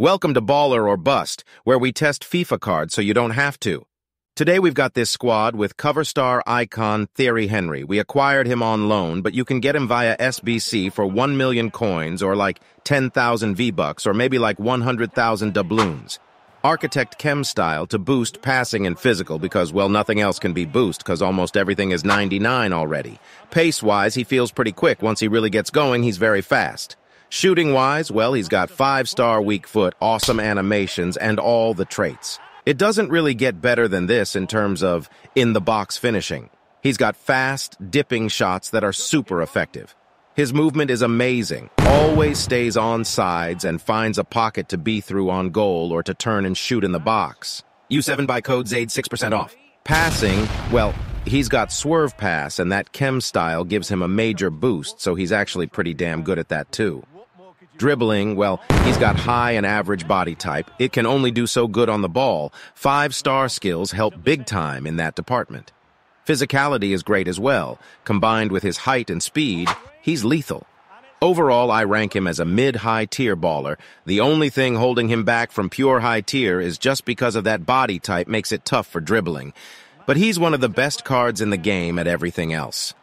Welcome to Baller or Bust, where we test FIFA cards so you don't have to. Today we've got this squad with Cover Star Icon Thierry Henry. We acquired him on loan, but you can get him via SBC for 1 million coins or like 10,000 V-Bucks or maybe like 100,000 doubloons. Architect chem style to boost passing and physical because, well, nothing else can be boost because almost everything is 99 already. Pace-wise, he feels pretty quick. Once he really gets going, he's very fast. Shooting-wise, well, he's got 5-star weak foot, awesome animations, and all the traits. It doesn't really get better than this in terms of in-the-box finishing. He's got fast, dipping shots that are super effective. His movement is amazing, always stays on sides and finds a pocket to be through on goal or to turn and shoot in the box. U7 by code Zade, 6% off. Passing, well, he's got swerve pass, and that chem style gives him a major boost, so he's actually pretty damn good at that too. Dribbling, well, he's got high and average body type. It can only do so good on the ball. 5-star skills help big time in that department. Physicality is great as well. Combined with his height and speed, he's lethal. Overall, I rank him as a mid-high tier baller. The only thing holding him back from pure high tier is just because of that body type makes it tough for dribbling. But he's one of the best cards in the game at everything else.